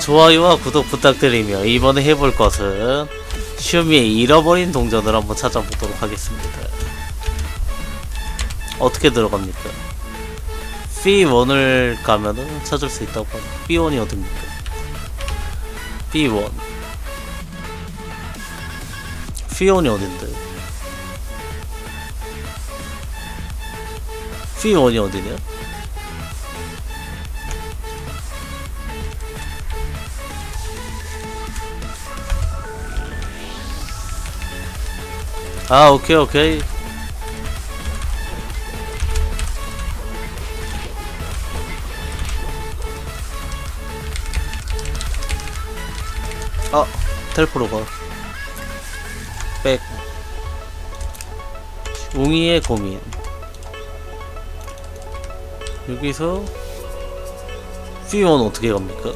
좋아요와 구독 부탁드리며 이번에 해볼 것은 슈미의 잃어버린 동전을 한번 찾아보도록 하겠습니다. 어떻게 들어갑니까? B1을 가면은 찾을 수 있다고 하네. B1이 어딥니까? B1 B1이 어딘데? B1이 어디냐? 오케이 오케이. 텔포로 가. 백. 웅이의 고민. 여기서 C1 어떻게 갑니까?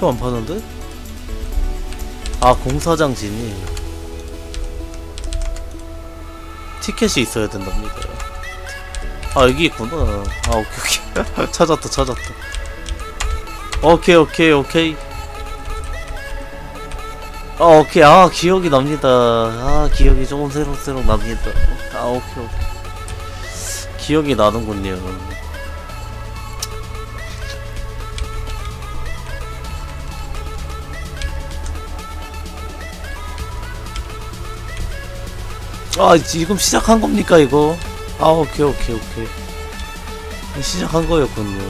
표 안 파는데? 공사장 진입. 티켓이 있어야 된답니다. 여기 있구나. 오케이 오케이. 찾았다. 오케이. 오케이. 기억이 납니다. 기억이 조금 새록새록 납니다. 오케이. 기억이 나는군요. 지금 시작한 겁니까, 이거? 오케이. 시작한 거였군요.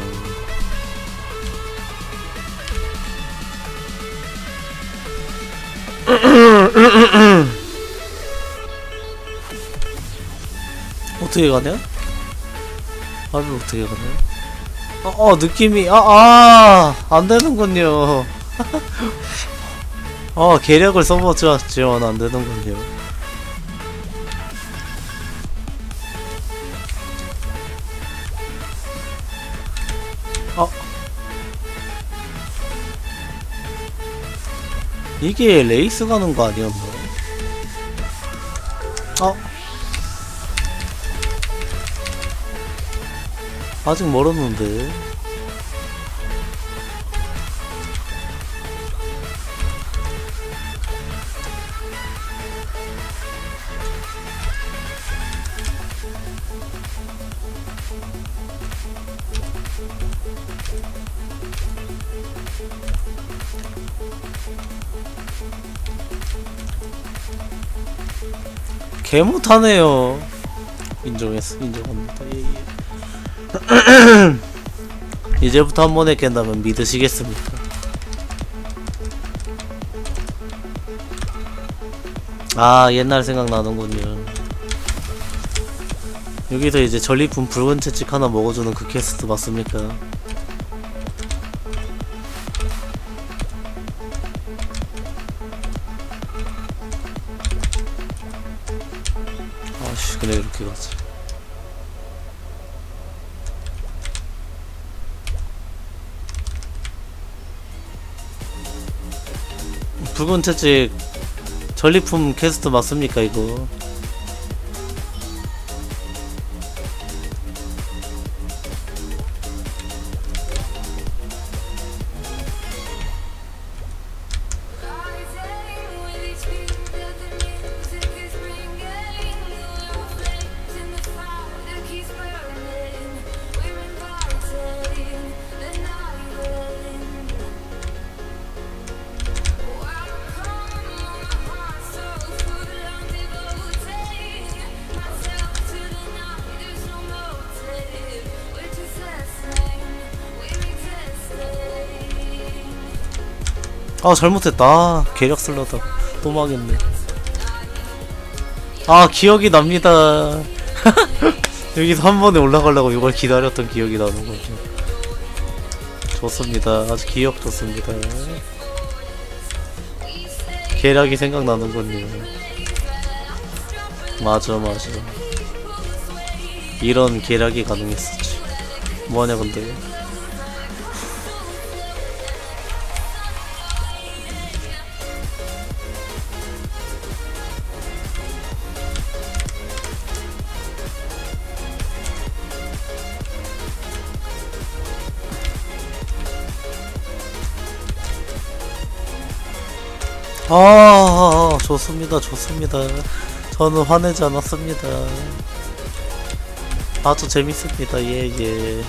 어떻게 가냐? 밥을 어떻게 가냐? 느낌이, 안 되는군요. 계략을 써보았지만 안 되는군요. 이게 레이스 가는 거 아니었나? 아직 멀었는데. 개못하네요. 인정합니다. 예. 이제부터 한 번에 깬다면 믿으시겠습니까? 옛날 생각나는군요. 여기서 이제 전리품 붉은 채찍 하나 먹어주는 그 퀘스트 맞습니까? 그냥 이렇게 가지. 붉은 채찍 전리품 퀘스트 맞습니까, 이거? 잘못했다. 계략 쓸려다 또 망했네. 기억이 납니다. 여기서 한 번에 올라가려고 이걸 기다렸던 기억이 나는군요. 좋습니다. 아주 기억 좋습니다. 계략이 생각나는군요. 맞아. 이런 계략이 가능했었지. 뭐하냐 근데. 아, 좋습니다, 좋습니다. 저는 화내지 않았습니다. 아주 재밌습니다, 예, 예.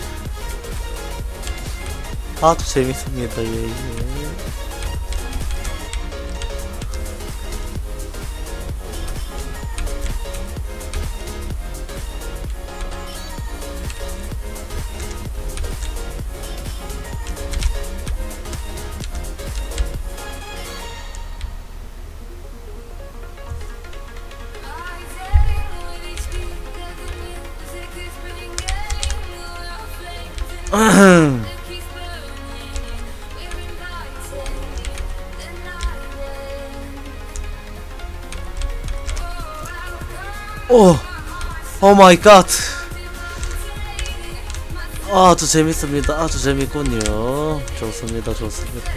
아주 재밌습니다, 예, 예. 오, 오마이갓. 아주 재밌습니다. 아주 재밌군요. 좋습니다. 좋습니다.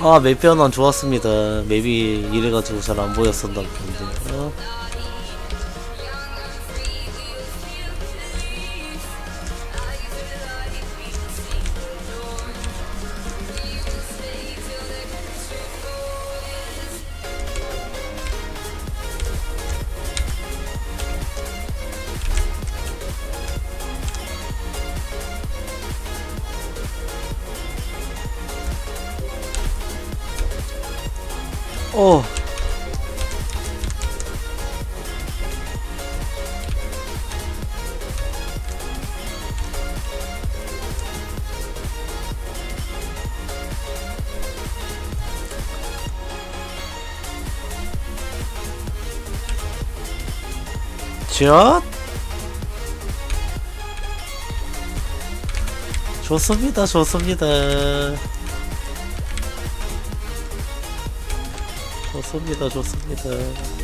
아, 맵 변환 좋았습니다. 맵이 이래가지고 잘 안 보였었나 본데. 어? 어. 자. 좋습니다. 좋습니다. 좋습니다, 좋습니다. 좋습니다, 좋습니다, 좋습니다.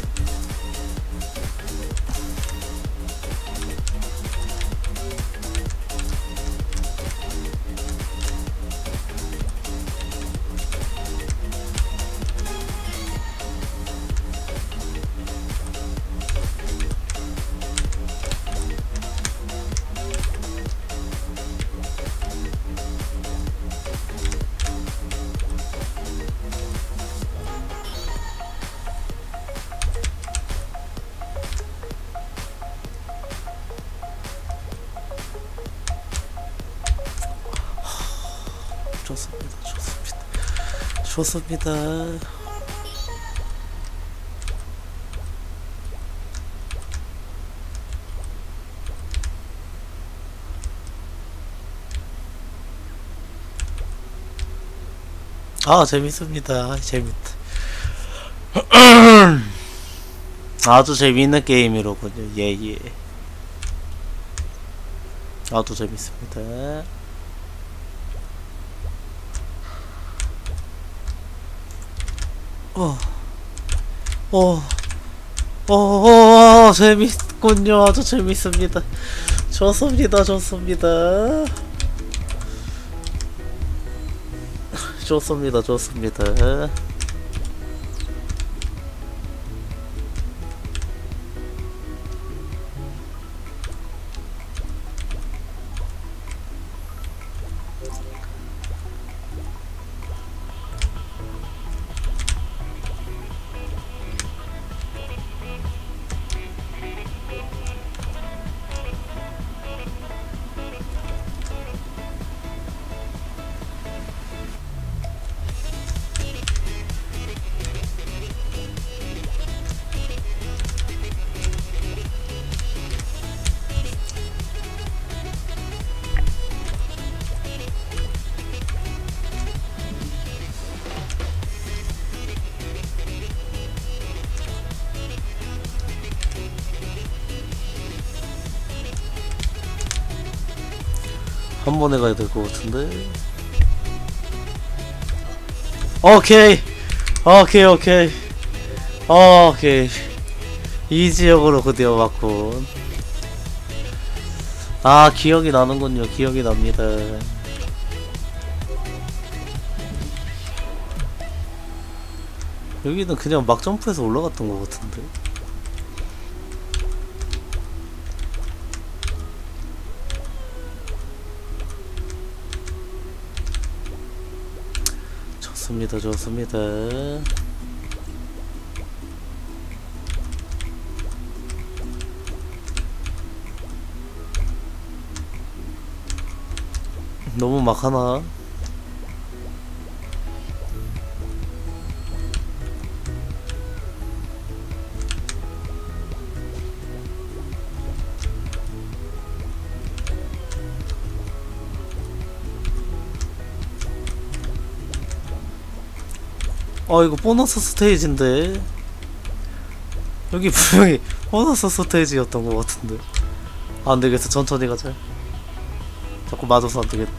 아, 재밌습니다. 재밌다. 아주 재밌는 게임이로군요. 예예. 아주 재밌습니다. 재밌군요. 아주 재밌습니다. 좋습니다, 좋습니다. 좋습니다, 좋습니다. 한 번에 가야 될 것 같은데. 오케이 오케이 오케이 오케이. 이 지역으로 드디어 왔군. 아, 기억이 나는군요. 기억이 납니다. 여기는 그냥 막 점프해서 올라갔던 것 같은데. 좋습니다, 좋습니다. 너무 막 하나? 아, 이거 보너스 스테이지인데 여기 분명히 보너스 스테이지였던 것 같은데. 안되겠어, 천천히 가자. 자꾸 맞아서 안되겠다.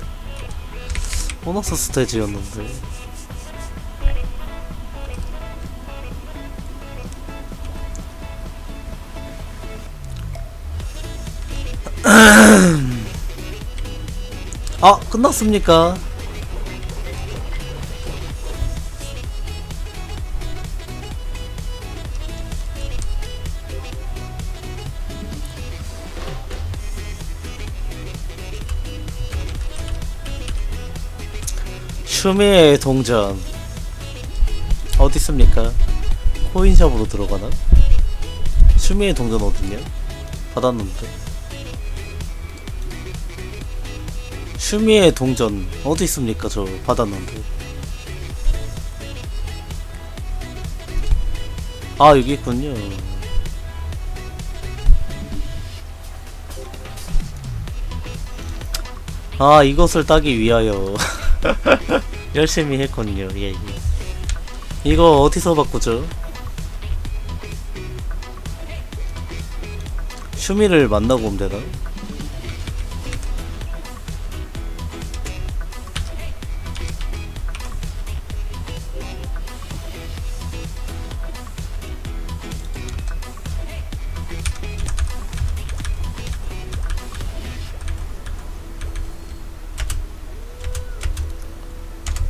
보너스 스테이지였는데. 아, 끝났습니까? 슈미의 동전 어디 있습니까? 코인샵으로 들어가나? 슈미의 동전 어딨냐? 받았는데. 슈미의 동전 어디 있습니까? 저 받았는데. 아, 여기 있군요. 아, 이것을 따기 위하여 열심히 했군요. 예, 예. 이거 어디서 바꾸죠? 슈미를 만나고 오면 되나?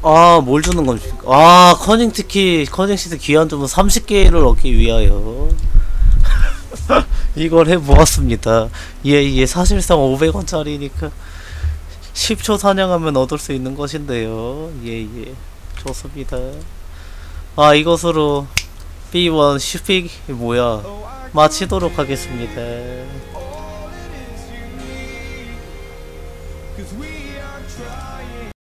아, 뭘 주는 겁니까? 아, 커닝 특히, 커닝 시드 귀한 점은 30개를 얻기 위하여 이걸 해보았습니다. 예, 사실상 500원짜리니까 10초 사냥하면 얻을 수 있는 것인데요. 예, 좋습니다. 아, 이것으로 B1 슈픽, 뭐야, 마치도록 하겠습니다.